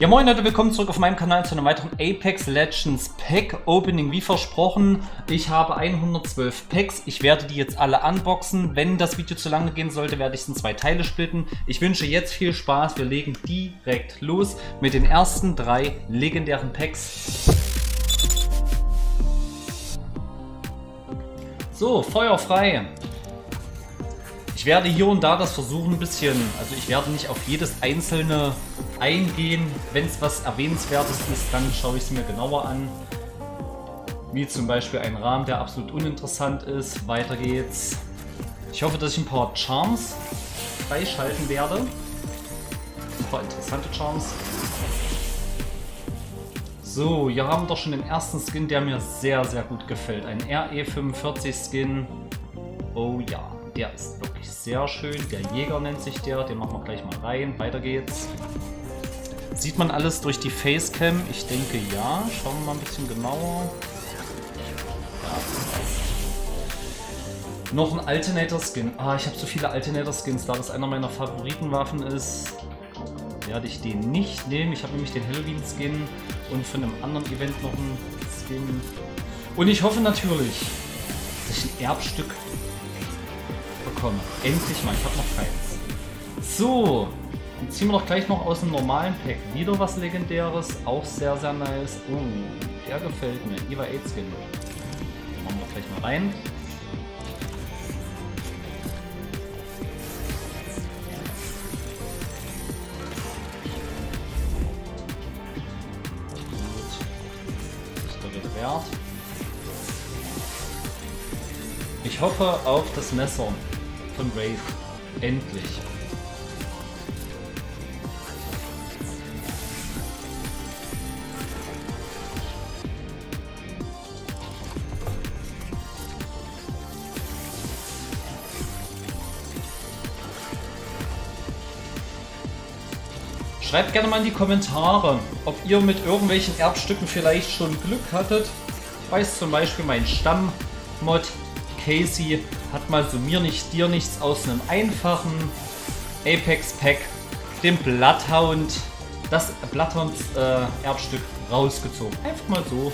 Ja moin Leute, willkommen zurück auf meinem Kanal zu einem weiteren Apex Legends Pack Opening wie versprochen. Ich habe 112 Packs, ich werde die jetzt alle unboxen. Wenn das Video zu lange gehen sollte, werde ich es in zwei Teile splitten. Ich wünsche jetzt viel Spaß, wir legen direkt los mit den ersten drei legendären Packs. So, Feuer frei. Ich werde hier und da das versuchen ein bisschen, also ich werde nicht auf jedes einzelne eingehen. Wenn es was Erwähnenswertes ist, dann schaue ich es mir genauer an. Wie zum Beispiel ein Rahmen, der absolut uninteressant ist. Weiter geht's. Ich hoffe, dass ich ein paar Charms freischalten werde. Ein paar interessante Charms. So, hier haben wir doch schon den ersten Skin, der mir sehr, sehr gut gefällt. Ein RE45 Skin. Oh ja. Der ist wirklich sehr schön. Der Jäger nennt sich der. Den machen wir gleich mal rein. Weiter geht's. Sieht man alles durch die Facecam? Ich denke ja. Schauen wir mal ein bisschen genauer. Ja. Noch ein Alternator-Skin. Ah, ich habe so viele Alternator-Skins. Da das einer meiner Favoritenwaffen ist, werde ich den nicht nehmen. Ich habe nämlich den Halloween-Skin und von einem anderen Event noch einen Skin. Und ich hoffe natürlich, dass ich ein Erbstück bekomme. Endlich mal, ich habe noch keins. So, dann ziehen wir doch gleich noch aus dem normalen Pack wieder was Legendäres, auch sehr, sehr nice. Oh, der gefällt mir, Eva 8 Skin. Machen wir gleich mal rein. Gut, ist der wert. Ich hoffe auf das Messer von Wraith. Endlich. Schreibt gerne mal in die Kommentare, ob ihr mit irgendwelchen Erbstücken vielleicht schon Glück hattet. Ich weiß zum Beispiel, mein Stammmod Casey hat mal so mir nicht, dir nichts aus einem einfachen Apex Pack, dem Bloodhound, das Bloodhounds Erbstück rausgezogen. Einfach mal so.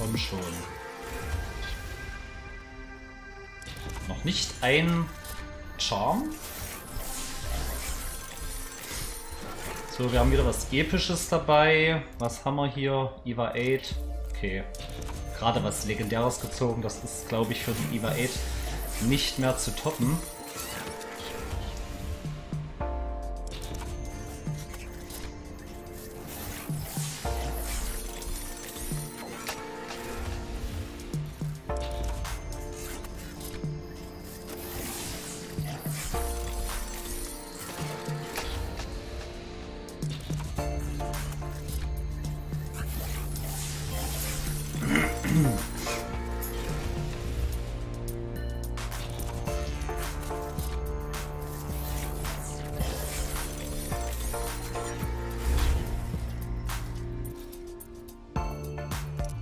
Komm schon. Noch nicht ein Charme. So, wir haben wieder was Episches dabei. Was haben wir hier? Eva 8. Okay. Gerade was Legendäres gezogen. Das ist, glaube ich, für den Eva 8 nicht mehr zu toppen.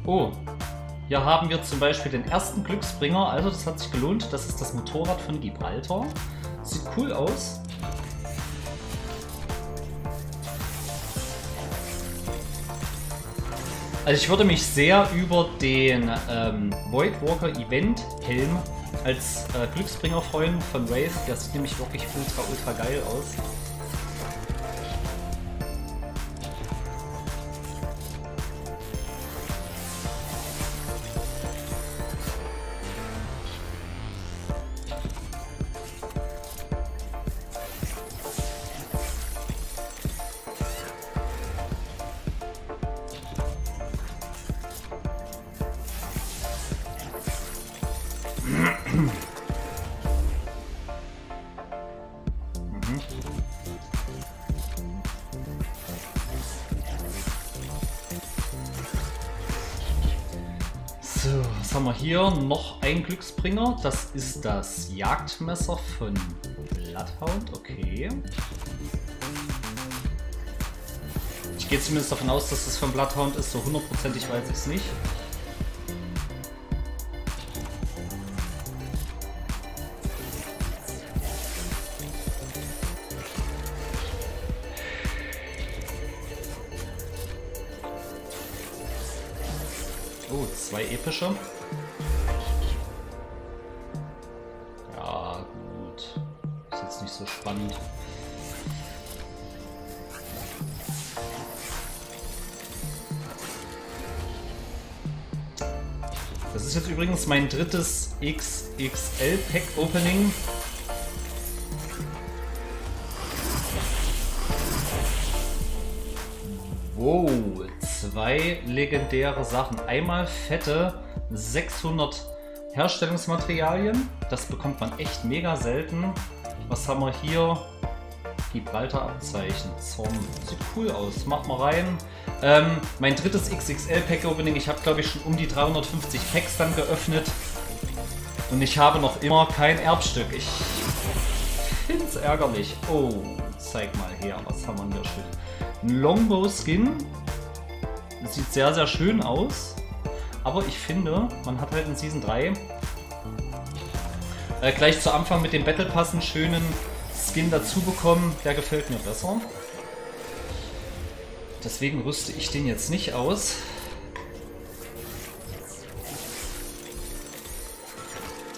Oh, hier haben wir zum Beispiel den ersten Glücksbringer, also das hat sich gelohnt. Das ist das Motorrad von Gibraltar. Sieht cool aus. Also ich würde mich sehr über den Voidwalker Event Helm als Glücksbringer freuen von Wraith. Der sieht nämlich wirklich ultra, ultra geil aus. So, was haben wir hier? Noch ein Glücksbringer. Das ist das Jagdmesser von Bloodhound. Okay. Ich gehe zumindest davon aus, dass das von Bloodhound ist. So hundertprozentig weiß ich es nicht. Oh, 2 epische. Ja, gut. Ist jetzt nicht so spannend. Das ist jetzt übrigens mein drittes XXL-Pack-Opening. Wow, 2 legendäre Sachen. Einmal fette 600 Herstellungsmaterialien. Das bekommt man echt mega selten. Was haben wir hier? Gibraltar Abzeichen. Zorn. Sieht cool aus. Mach mal rein. Mein drittes XXL-Pack-Opening. Ich habe, glaube ich, schon um die 350 Packs dann geöffnet. Und ich habe noch immer kein Erbstück. Ich finde es ärgerlich. Oh, zeig mal her. Was haben wir denn hier schön? Longbow-Skin. Sieht sehr, sehr schön aus. Aber ich finde, man hat halt in Season 3 gleich zu Anfang mit dem Battle Pass einen schönen Skin dazu bekommen, der gefällt mir besser. Deswegen rüste ich den jetzt nicht aus.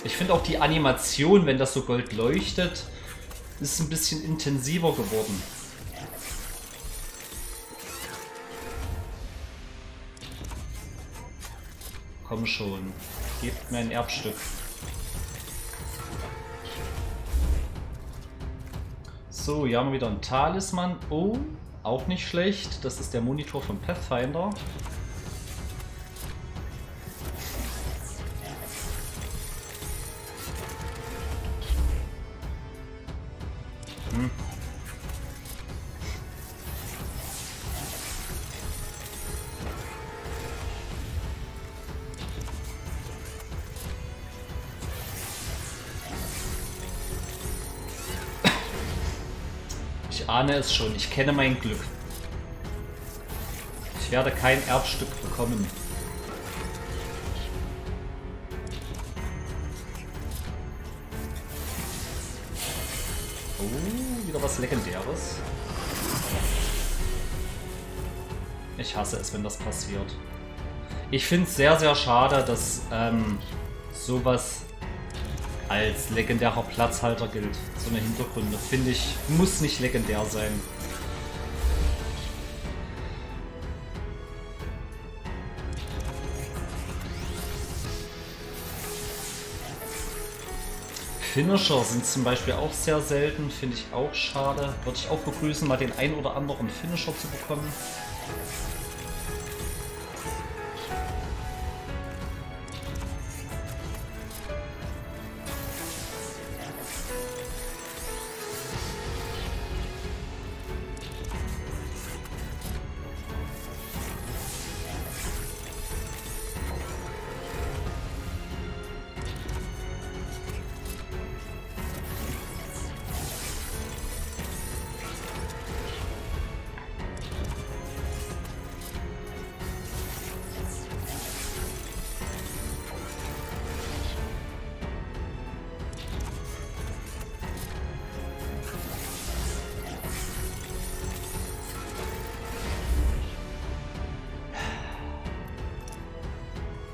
Ich finde auch die Animation, wenn das so gold leuchtet, ist ein bisschen intensiver geworden. Komm schon, gebt mir ein Erbstück. So, hier haben wir wieder einen Talisman. Oh, auch nicht schlecht. Das ist der Monitor von Pathfinder. Hm. Ich ahne es schon, ich kenne mein Glück. Ich werde kein Erbstück bekommen. Oh, wieder was Legendäres. Ich hasse es, wenn das passiert. Ich finde es sehr, sehr schade, dass sowas als legendärer Platzhalter gilt. So eine Hintergründe, finde ich, muss nicht legendär sein. Finisher sind zum Beispiel auch sehr selten, finde ich auch schade. Würde ich auch begrüßen, mal den ein oder anderen Finisher zu bekommen.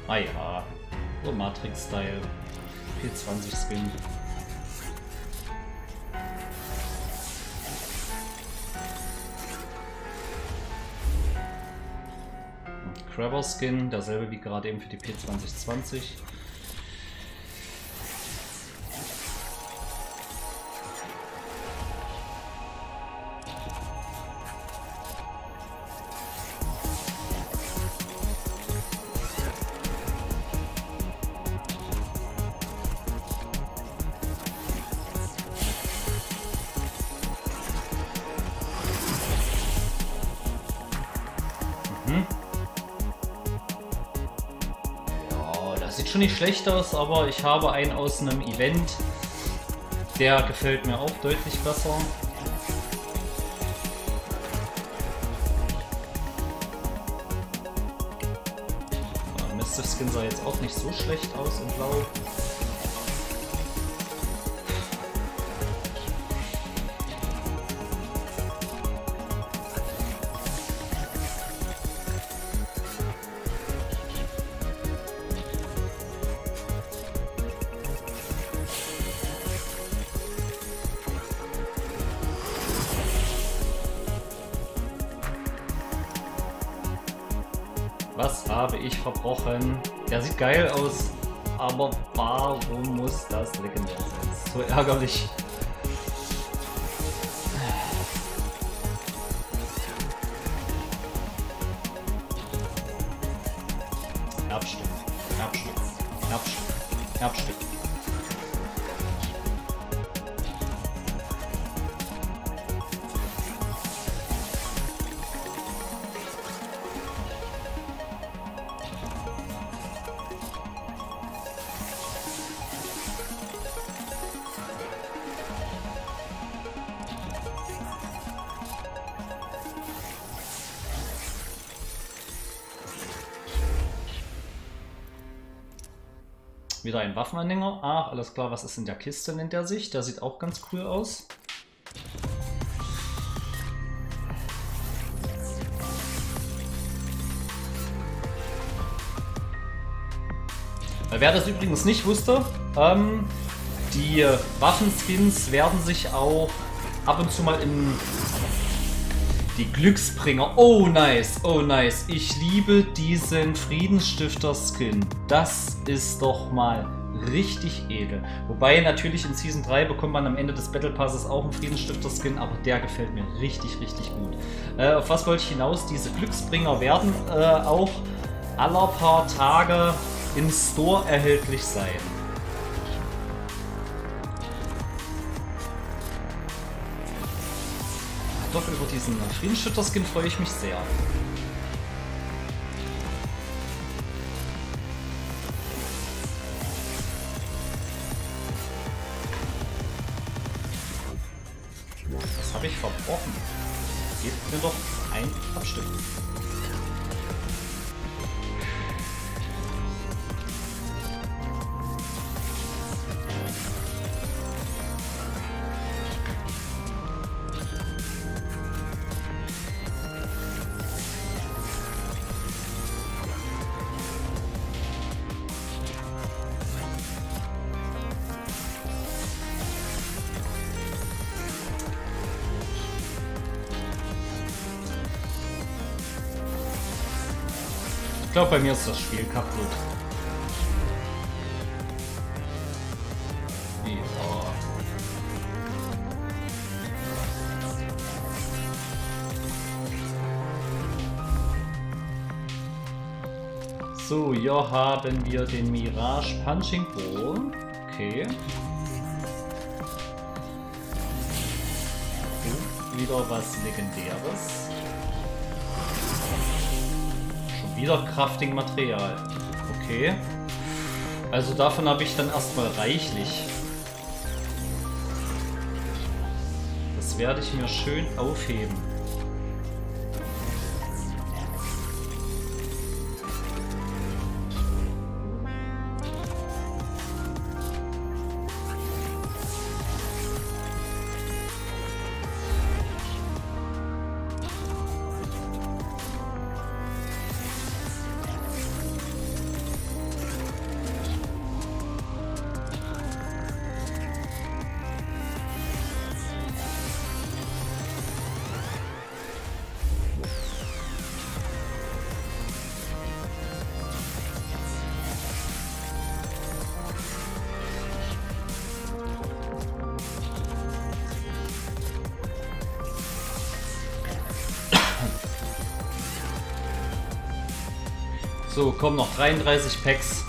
Ah ja, so Matrix-Style, P20-Skin. Crabber-Skin, derselbe wie gerade eben für die P2020. Schon nicht schlecht aus, aber ich habe einen aus einem Event, der gefällt mir auch deutlich besser. Mystic Skin sah jetzt auch nicht so schlecht aus in Blau. habe ich verbrochen. Der sieht geil aus, aber warum muss das legendär sein? So ärgerlich. Herbstück, Herbstück, Herbstück, Herbstück. Wieder ein Waffenanhänger. Ach, alles klar, was ist in der Kiste, nennt er sich. Der sieht auch ganz cool aus. Wer das übrigens nicht wusste, die Waffenskins werden sich auch ab und zu mal in die Glücksbringer. Oh nice, oh nice. Ich liebe diesen Friedensstifter-Skin. Das ist doch mal richtig edel. Wobei natürlich in Season 3 bekommt man am Ende des Battle Passes auch einen Friedensstifter-Skin, aber der gefällt mir richtig, richtig gut. Auf was wollte ich hinaus? Diese Glücksbringer werden auch aller paar Tage im Store erhältlich sein. Doch über diesen Friedensstifter-Skin freue ich mich sehr. Das habe ich verbrochen. Gebt mir doch ein Abstück. Ich glaube, bei mir ist das Spiel kaputt. Ja. So, hier haben wir den Mirage Punching Ball. Okay. Und wieder was Legendäres. Wieder Crafting-Material. Okay. Also davon habe ich dann erstmal reichlich. Das werde ich mir schön aufheben. So, kommen noch 33 Packs.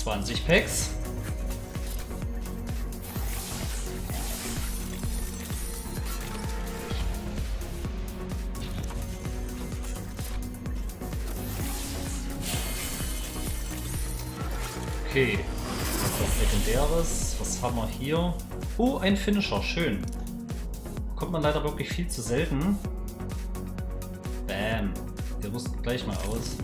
20 Packs. Okay, was Legendäres. Was haben wir hier? Oh, ein Finisher, schön. Kommt man leider wirklich viel zu selten. Bam, der rüstet gleich mal aus.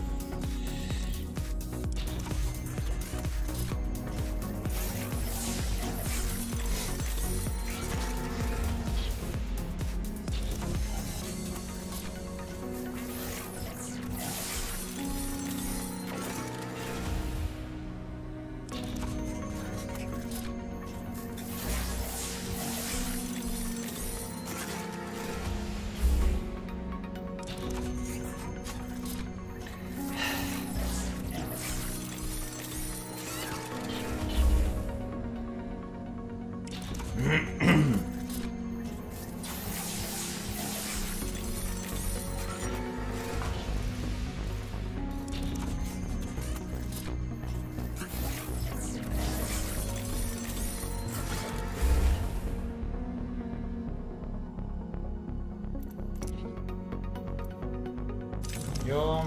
Ja,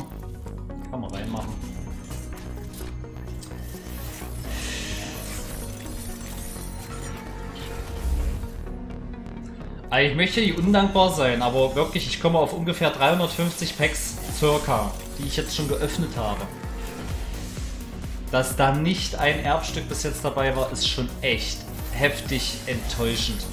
kann man reinmachen. Ich möchte nicht undankbar sein, aber wirklich, ich komme auf ungefähr 350 Packs circa, die ich jetzt schon geöffnet habe. Dass da nicht ein Erbstück bis jetzt dabei war, ist schon echt heftig enttäuschend.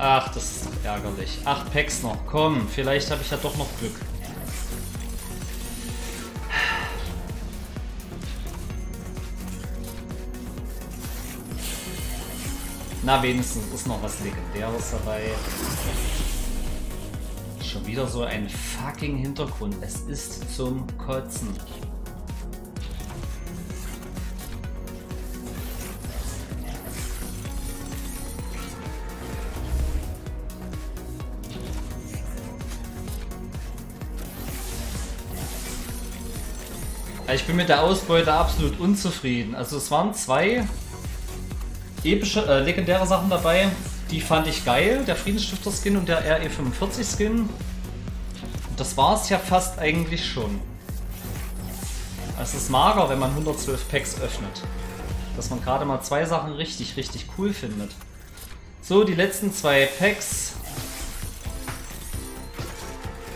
Ach, das ist doch ärgerlich. 8 Packs noch. Komm, vielleicht habe ich ja doch noch Glück. Na, wenigstens ist noch was Legendäres dabei. Schon wieder so ein fucking Hintergrund. Es ist zum Kotzen. Ich bin mit der Ausbeute absolut unzufrieden. Also es waren 2 epische, legendäre Sachen dabei. Die fand ich geil. Der Friedensstifter-Skin und der RE45-Skin. Das war es ja fast eigentlich schon. Es ist mager, wenn man 112 Packs öffnet. Dass man gerade mal 2 Sachen richtig, richtig cool findet. So, die letzten 2 Packs.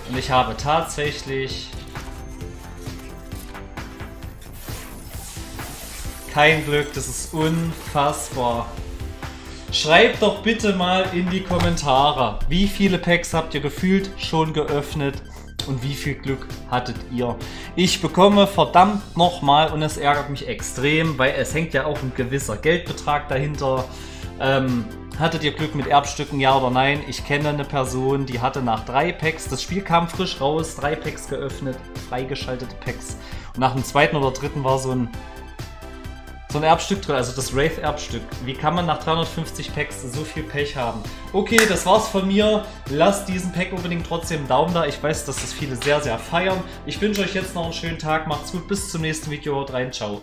Und ich habe tatsächlich kein Glück, das ist unfassbar. Schreibt doch bitte mal in die Kommentare, wie viele Packs habt ihr gefühlt schon geöffnet und wie viel Glück hattet ihr. Ich bekomme verdammt nochmal, und es ärgert mich extrem, weil es hängt ja auch ein gewisser Geldbetrag dahinter. Hattet ihr Glück mit Erbstücken, ja oder nein? Ich kenne eine Person, die hatte nach 3 Packs, das Spiel kam frisch raus, 3 Packs geöffnet, freigeschaltete Packs. Und nach dem 2. oder 3. war so ein Erbstück drin, also das Wraith-Erbstück. Wie kann man nach 350 Packs so viel Pech haben? Okay, das war's von mir. Lasst diesen Pack unbedingt trotzdem einen Daumen da. Ich weiß, dass das viele sehr, sehr feiern. Ich wünsche euch jetzt noch einen schönen Tag. Macht's gut, bis zum nächsten Video. Haut rein, ciao.